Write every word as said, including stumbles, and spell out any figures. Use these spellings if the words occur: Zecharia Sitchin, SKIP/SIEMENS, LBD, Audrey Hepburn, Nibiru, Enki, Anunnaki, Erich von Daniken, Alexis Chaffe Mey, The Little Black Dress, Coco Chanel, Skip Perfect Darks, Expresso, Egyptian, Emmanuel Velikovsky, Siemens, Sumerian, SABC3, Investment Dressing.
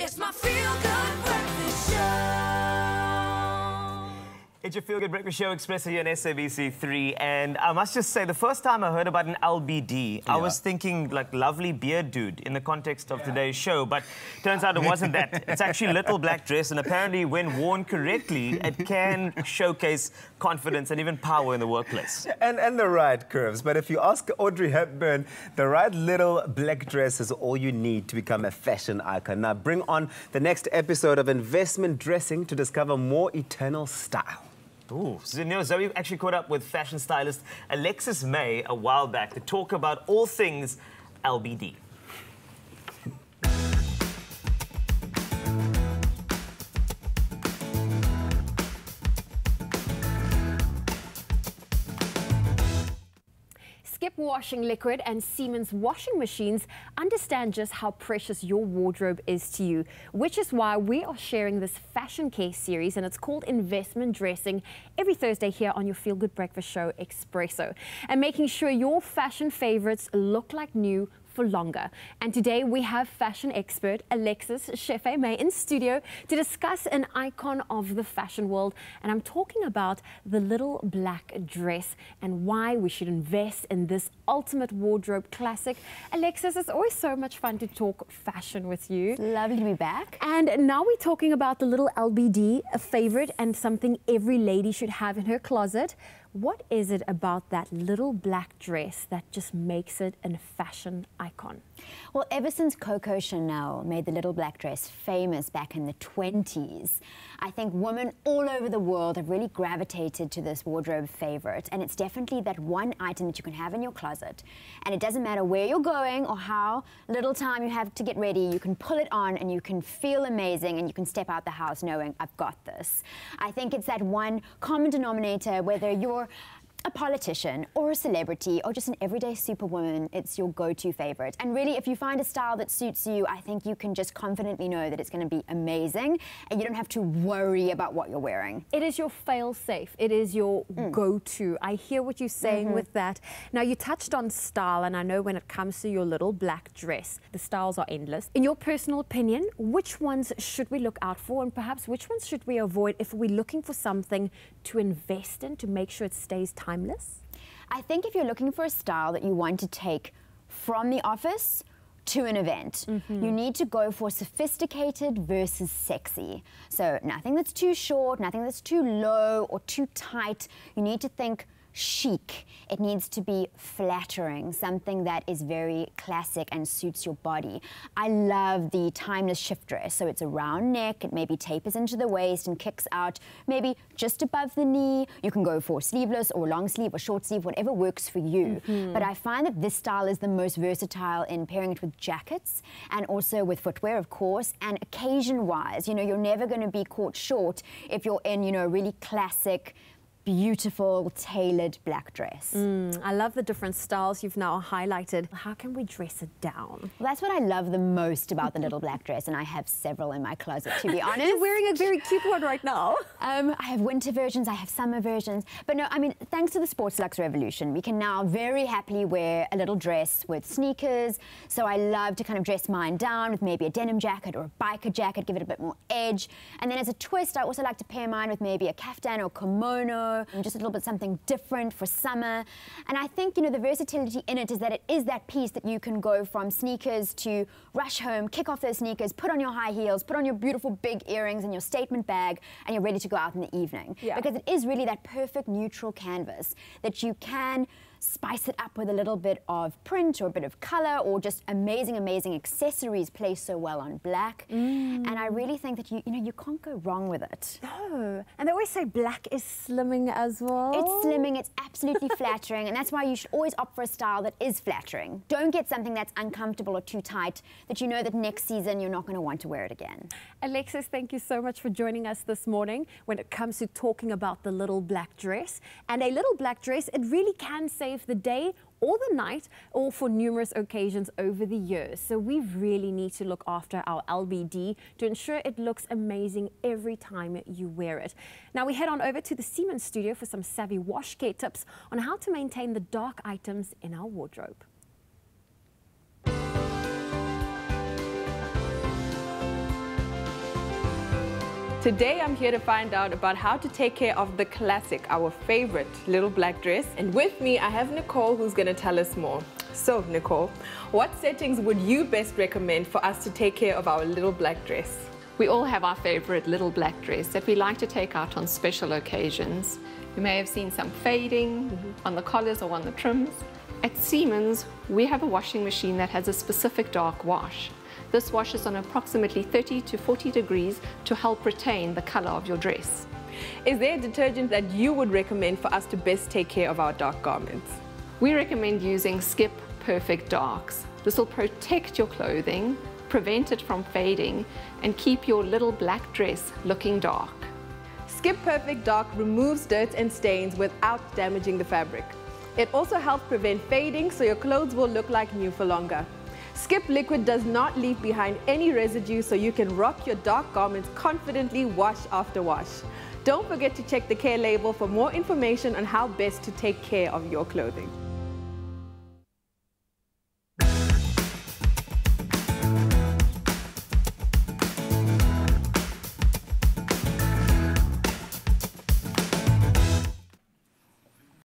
It's my feel-good breakfast show. It's your feel-good breakfast show, Express here on S A B C three. And I must just say, the first time I heard about an L B D, yeah. I was thinking, like, lovely beard dude in the context of yeah. today's show. But turns out it wasn't that. It's actually little black dress. And apparently, when worn correctly, it can showcase confidence and even power in the workplace. And, and the right curves. But if you ask Audrey Hepburn, the right little black dress is all you need to become a fashion icon. Now bring on the next episode of Investment Dressing to discover more eternal style. Ooh, so you know, Zoe actually caught up with fashion stylist Alexis May a while back to talk about all things L B D. Skip washing liquid and Siemens washing machines understand just how precious your wardrobe is to you, which is why we are sharing this fashion case series, and it's called Investment Dressing, every Thursday here on your Feel Good Breakfast Show Espresso, and making sure your fashion favorites look like new for longer. And today we have fashion expert Alexis Chaffe Mey in studio to discuss an icon of the fashion world, and I'm talking about the little black dress and why we should invest in this ultimate wardrobe classic. Alexis, it's always so much fun to talk fashion with you. Lovely to be back. And now we're talking about the little L B D, a favorite and something every lady should have in her closet. What is it about that little black dress that just makes it a fashion icon? Well, ever since Coco Chanel made the little black dress famous back in the twenties, I think women all over the world have really gravitated to this wardrobe favorite. And it's definitely that one item that you can have in your closet. And it doesn't matter where you're going or how little time you have to get ready, you can pull it on and you can feel amazing and you can step out the house knowing, I've got this. I think it's that one common denominator, whether you're a politician or a celebrity or just an everyday superwoman, it's your go-to favorite. And really, if you find a style that suits you, I think you can just confidently know that it's going to be amazing and you don't have to worry about what you're wearing. It is your fail-safe. It is your mm. go-to. I hear what you're saying mm-hmm. with that. Now, you touched on style, and I know when it comes to your little black dress, the styles are endless. In your personal opinion, which ones should we look out for, and perhaps which ones should we avoid if we're looking for something to invest in to make sure it stays tight? Timeless? I think if you're looking for a style that you want to take from the office to an event, mm-hmm. you need to go for sophisticated versus sexy. So nothing that's too short, nothing that's too low or too tight. You need to think chic. It needs to be flattering, something that is very classic and suits your body. I love the timeless shift dress. So it's a round neck, it maybe tapers into the waist and kicks out maybe just above the knee. You can go for sleeveless or long sleeve or short sleeve, whatever works for you. Mm-hmm. But I find that this style is the most versatile in pairing it with jackets and also with footwear, of course, and occasion-wise. You know, you're never going to be caught short if you're in, you know, really classic, beautiful, tailored black dress. Mm, I love the different styles you've now highlighted. How can we dress it down? Well, that's what I love the most about the little black dress, and I have several in my closet, to be honest. You're wearing a very cute one right now. Um, I have winter versions, I have summer versions. But no, I mean, thanks to the sports luxe revolution, we can now very happily wear a little dress with sneakers. So I love to kind of dress mine down with maybe a denim jacket or a biker jacket, give it a bit more edge. And then as a twist, I also like to pair mine with maybe a kaftan or kimono, and just a little bit something different for summer. And I think, you know, the versatility in it is that it is that piece that you can go from sneakers to rush home, kick off those sneakers, put on your high heels, put on your beautiful big earrings and your statement bag, and you're ready to go out in the evening. Yeah. Because it is really that perfect neutral canvas that you can spice it up with a little bit of print or a bit of color, or just amazing, amazing accessories play so well on black. Mm. And I really think that you, you know, you can't go wrong with it. No, and they always say black is slimming as well. It's slimming, it's absolutely flattering, and that's why you should always opt for a style that is flattering. Don't get something that's uncomfortable or too tight that you know that next season you're not going to want to wear it again. Alexis, thank you so much for joining us this morning when it comes to talking about the little black dress. And a little black dress, it really can say the day or the night, or for numerous occasions over the years. So we really need to look after our L B D to ensure it looks amazing every time you wear it. Now we head on over to the Siemens studio for some savvy wash care tips on how to maintain the dark items in our wardrobe. Today I'm here to find out about how to take care of the classic, our favorite little black dress. And with me I have Nicole, who's going to tell us more. So Nicole, what settings would you best recommend for us to take care of our little black dress? We all have our favorite little black dress that we like to take out on special occasions. You may have seen some fading mm-hmm. on the collars or on the trims. At Siemens, we have a washing machine that has a specific dark wash. This washes on approximately thirty to forty degrees to help retain the color of your dress. Is there a detergent that you would recommend for us to best take care of our dark garments? We recommend using Skip Perfect Darks. This will protect your clothing, prevent it from fading, and keep your little black dress looking dark. Skip Perfect Dark removes dirt and stains without damaging the fabric. It also helps prevent fading, so your clothes will look like new for longer. Skip Liquid does not leave behind any residue, so you can rock your dark garments confidently wash after wash. Don't forget to check the care label for more information on how best to take care of your clothing.